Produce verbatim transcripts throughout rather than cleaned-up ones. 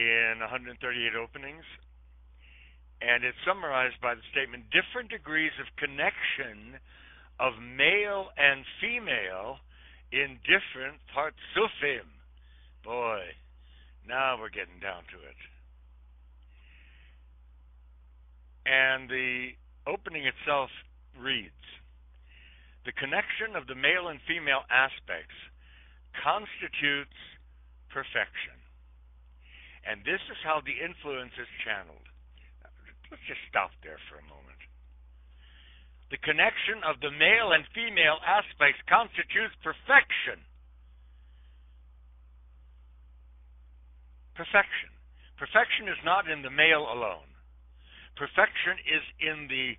in one hundred thirty-eight openings, and it's summarized by the statement, different degrees of connection of male and female in different partzufim. Boy, now we're getting down to it. And the opening itself reads, the connection of the male and female aspects constitutes perfection. And this is how the influence is channeled. Let's just stop there for a moment. The connection of the male and female aspects constitutes perfection. Perfection. Perfection is not in the male alone. Perfection is in the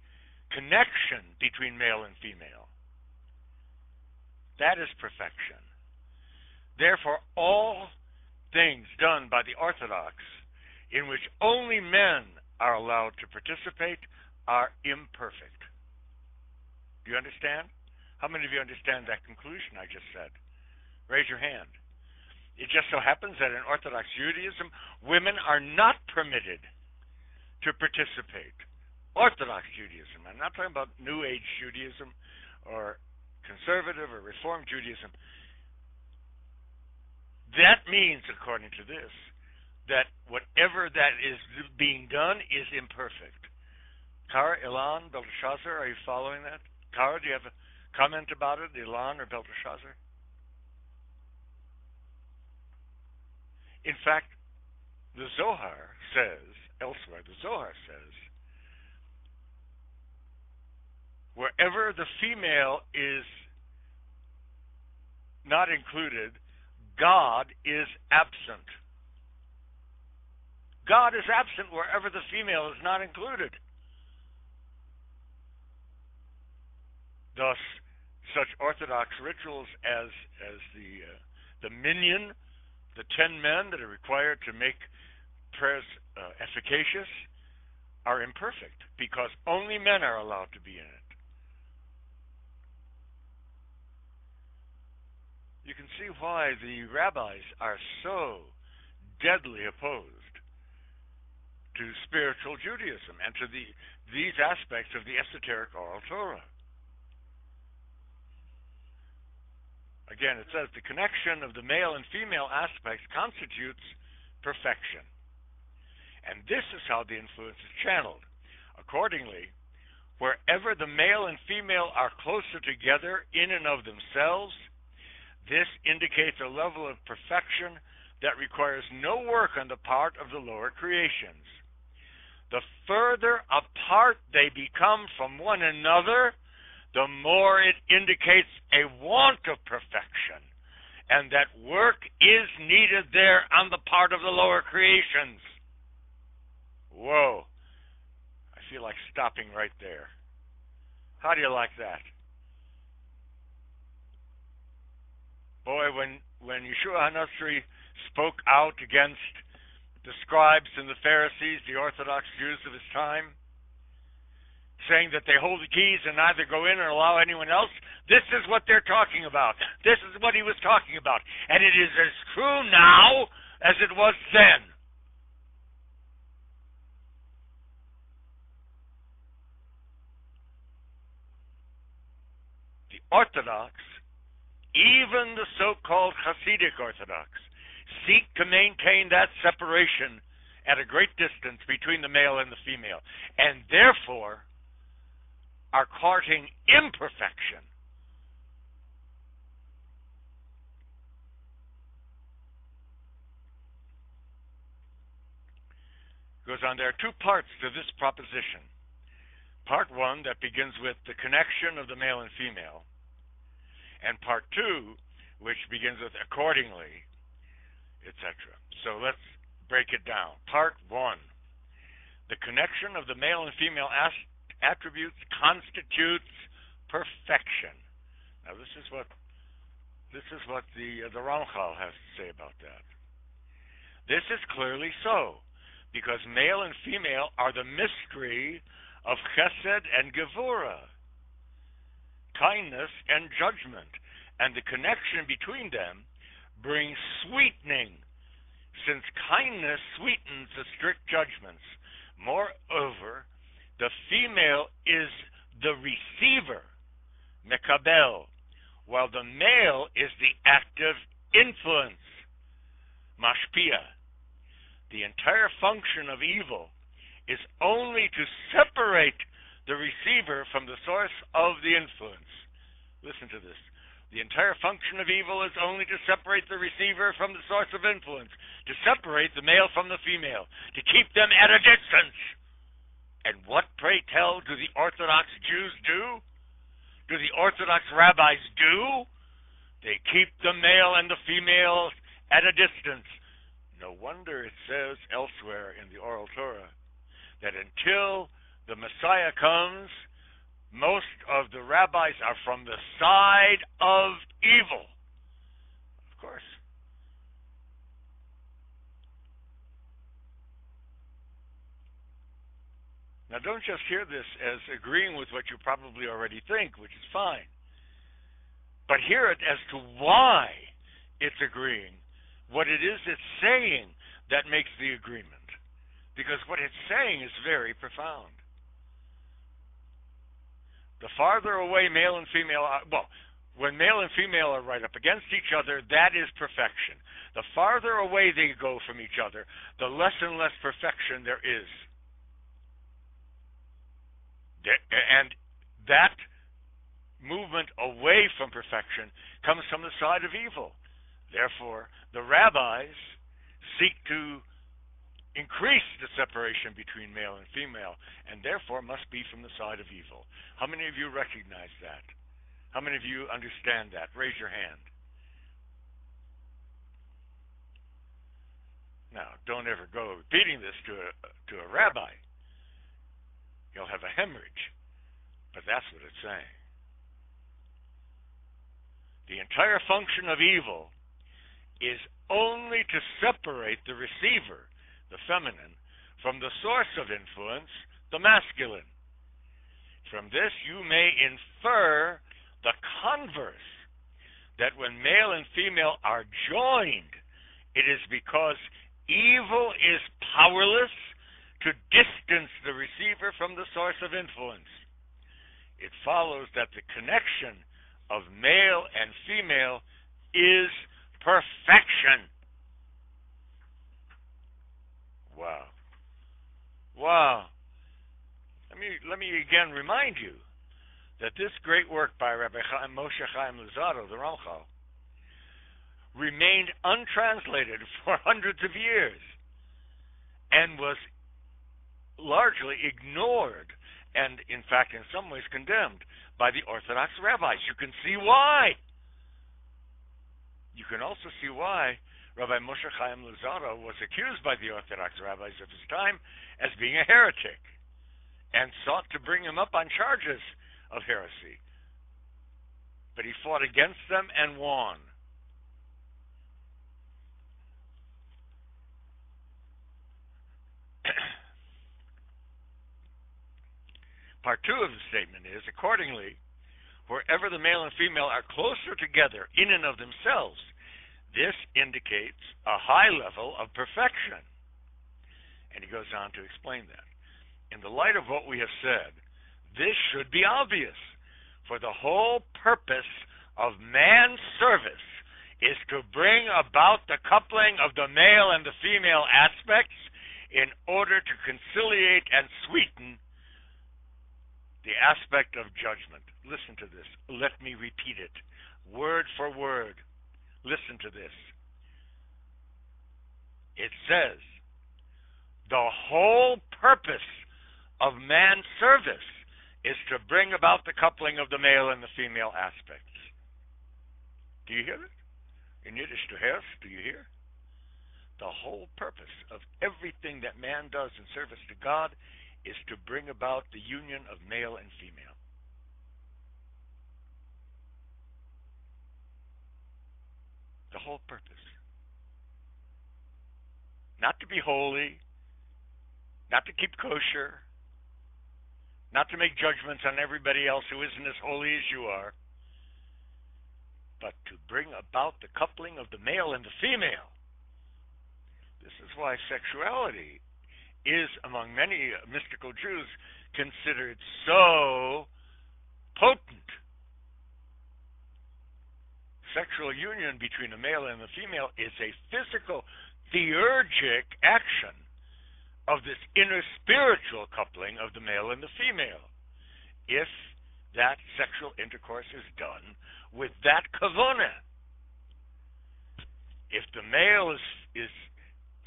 connection between male and female. That is perfection. Therefore, all things done by the Orthodox in which only men are allowed to participate are imperfect. Do you understand? How many of you understand that conclusion I just said? Raise your hand. It just so happens that in Orthodox Judaism, women are not permitted to participate. Orthodox Judaism. I'm not talking about New Age Judaism or conservative or Reform Judaism. That means, according to this, that whatever that is being done is imperfect. Kara, Ilan, Belteshazzar, are you following that? Kara, do you have a comment about it, Ilan or Belteshazzar? In fact, the Zohar says, elsewhere, the Zohar says, wherever the female is not included, God is absent. God is absent wherever the female is not included. Thus, such Orthodox rituals as as the uh, the minyan, the ten men that are required to make prayers uh, efficacious, are imperfect because only men are allowed to be in it. You can see why the rabbis are so deadly opposed to spiritual Judaism and to the, these aspects of the esoteric oral Torah. Again, it says the connection of the male and female aspects constitutes perfection. And this is how the influence is channeled. Accordingly, wherever the male and female are closer together in and of themselves, this indicates a level of perfection that requires no work on the part of the lower creations. The further apart they become from one another, the more it indicates a want of perfection, and that work is needed there on the part of the lower creations. Whoa. I feel like stopping right there. How do you like that? Boy, when, when Yeshua HaNotzri spoke out against the scribes and the Pharisees, the Orthodox Jews of his time, saying that they hold the keys and neither go in or allow anyone else, this is what they're talking about. This is what he was talking about. And it is as true now as it was then. The Orthodox, even the so-called Hasidic Orthodox, seek to maintain that separation at a great distance between the male and the female, and therefore are courting imperfection. Goes on, there are two parts to this proposition. Part one, that begins with the connection of the male and female, and part two, which begins with accordingly, et cetera. So let's break it down. Part one, the connection of the male and female attributes constitutes perfection. Now this is what this is what the uh, the Ramchal has to say about that. This is clearly so, because male and female are the mystery of Chesed and Gevurah, kindness and judgment, and the connection between them brings sweetening since kindness sweetens the strict judgments. Moreover, the female is the receiver, mekabel, while the male is the active influence, mashpia. The entire function of evil is only to separate the receiver from the source of the influence. Listen to this. The entire function of evil is only to separate the receiver from the source of influence, to separate the male from the female, to keep them at a distance. And what, pray tell, do the Orthodox Jews do? Do the Orthodox rabbis do? They keep the male and the female at a distance. No wonder it says elsewhere in the Oral Torah that until the Messiah comes, most of the rabbis are from the side of evil. Of course. Now, don't just hear this as agreeing with what you probably already think, which is fine, but hear it as to why it's agreeing, what it is it's saying that makes the agreement, because what it's saying is very profound. The farther away male and female are, well, when male and female are right up against each other, that is perfection. The farther away they go from each other, the less and less perfection there is. And that movement away from perfection comes from the side of evil. Therefore, the rabbis seek to increase the separation between male and female, and therefore must be from the side of evil. How many of you recognize that? How many of you understand that? Raise your hand. Now, don't ever go repeating this to a, to a rabbi. You'll have a hemorrhage, but that's what it's saying. The entire function of evil is only to separate the receiver, the feminine, from the source of influence, the masculine. From this you may infer the converse, that when male and female are joined, it is because evil is powerless to distance the receiver from the source of influence. It follows that the connection of male and female is perfection. Wow. Wow. Let me, let me again remind you that this great work by Rabbi Chaim, Moshe Chaim Luzzatto, the Ramchal, remained untranslated for hundreds of years and was largely ignored and, in fact, in some ways condemned by the Orthodox rabbis. You can see why. You can also see why Rabbi Moshe Chaim Luzzatto was accused by the Orthodox rabbis of his time as being a heretic and sought to bring him up on charges of heresy. But he fought against them and won. Part two of the statement is, accordingly, wherever the male and female are closer together in and of themselves, this indicates a high level of perfection. And he goes on to explain that. In the light of what we have said, this should be obvious, for the whole purpose of man's service is to bring about the coupling of the male and the female aspects in order to conciliate and sweeten the aspect of judgment. Listen to this. Let me repeat it word for word. Listen to this. It says, the whole purpose of man's service is to bring about the coupling of the male and the female aspects. Do you hear it? In Yiddish, du hörst, do you hear? The whole purpose of everything that man does in service to God is to bring about the union of male and female. The whole purpose. Not to be holy, not to keep kosher, not to make judgments on everybody else who isn't as holy as you are, but to bring about the coupling of the male and the female. This is why sexuality is, among many mystical Jews, considered so potent. Sexual union between a male and a female is a physical, theurgic action of this inner spiritual coupling of the male and the female, if that sexual intercourse is done with that kavana. If the male is, is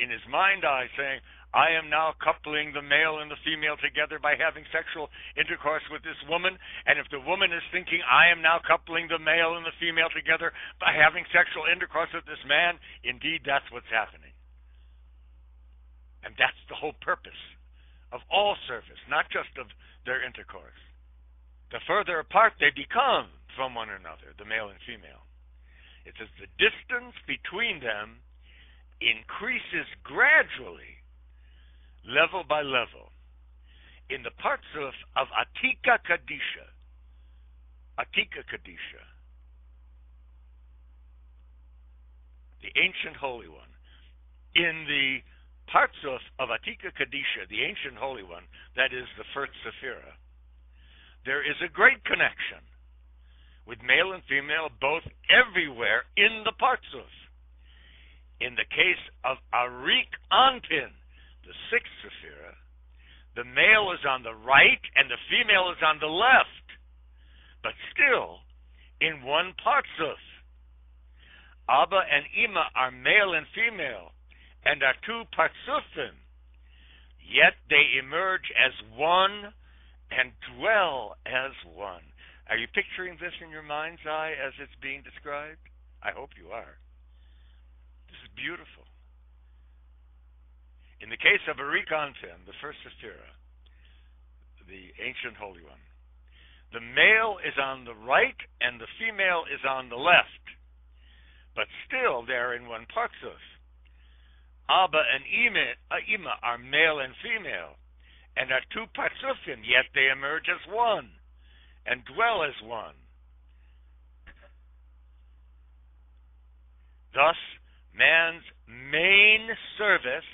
in his mind eye saying, I am now coupling the male and the female together by having sexual intercourse with this woman, and if the woman is thinking, I am now coupling the male and the female together by having sexual intercourse with this man, indeed that's what's happening. And that's the whole purpose of all service, not just of their intercourse. The further apart they become from one another, the male and female, it says the distance between them increases gradually, level by level. In the partzuf of Atika Kadisha, Atika Kadisha, the ancient Holy One, in the partzuf of Atika Kadisha, the ancient Holy One, that is the first sephira, there is a great connection with male and female both everywhere in the partzuf. In the case of Arich Anpin, the sixth sephira, the male is on the right and the female is on the left, but still in one partzuf. Abba and Ima are male and female and are two partzufim, yet they emerge as one and dwell as one. Are you picturing this in your mind's eye as it's being described? I hope you are. This is beautiful. In the case of Arich Anpin, the first sephira, the ancient Holy One, the male is on the right and the female is on the left, but still they are in one partzuf. Abba and Ima are male and female and are two partzufim, yet they emerge as one and dwell as one. Thus, man's main service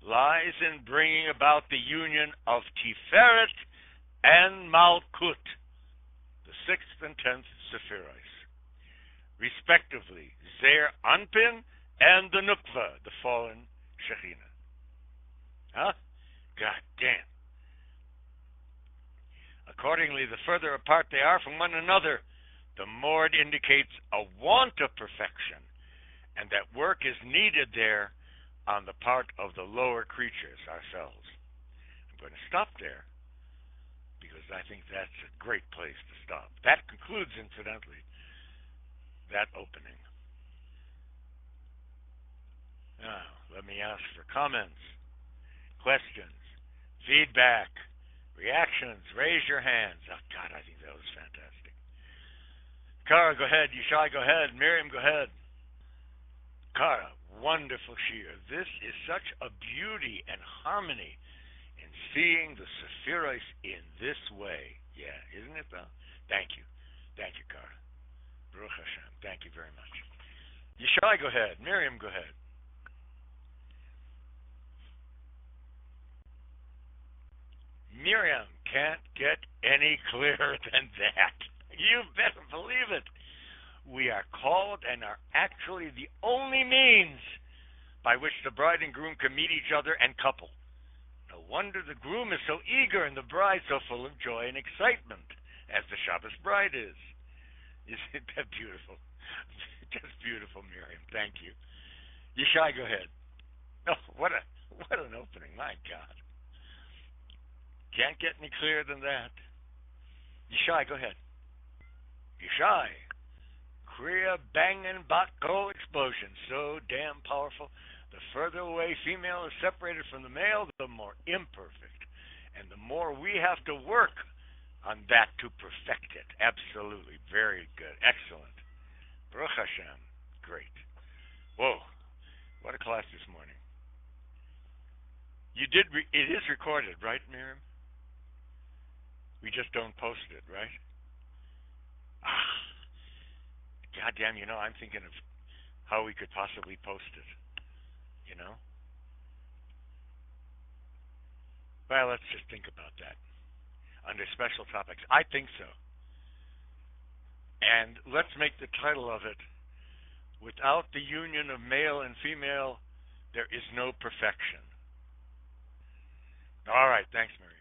lies in bringing about the union of Tiferet and Malkut, the sixth and tenth sephiros, respectively, Zer Anpin and the Nukva, the fallen Shekhinah. Huh? God damn. Accordingly, the further apart they are from one another, the more it indicates a want of perfection, and that work is needed there on the part of the lower creatures, ourselves. I'm going to stop there, because I think that's a great place to stop. That concludes, incidentally, that opening. Now, let me ask for comments, questions, feedback, reactions. Raise your hands. Oh, God, I think that was fantastic. Kara, go ahead. Yishai, go ahead. Miriam, go ahead. Kara, wonderful shiur. This is such a beauty and harmony in seeing the sephiros in this way. Yeah, isn't it, though? Thank you. Thank you, Kara. Baruch Hashem. Thank you very much. Yishai, go ahead. Miriam, go ahead. Miriam can't get any clearer than that. You better believe it. We are called and are actually the only means by which the bride and groom can meet each other and couple. No wonder the groom is so eager and the bride so full of joy and excitement, as the Shabbos bride is. Isn't that beautiful? Just beautiful, Miriam. Thank you. Yishai, go ahead. Oh, what a what an opening. My God. Can't get any clearer than that. Yishai, go ahead. Yishai. Kriya, banging, bakko, explosion. So damn powerful. The further away female is separated from the male, the more imperfect. And the more we have to work on that to perfect it. Absolutely. Very good. Excellent. Baruch Hashem. Great. Whoa. What a class this morning. You did. Re it is recorded, right, Miriam? We just don't post it, right? Ah, goddamn! You know, I'm thinking of how we could possibly post it. You know, Well, let's just think about that under special topics. I think so. And let's make the title of it, Without the Union of Male and Female, There is No Perfection. All right. Thanks, Maria.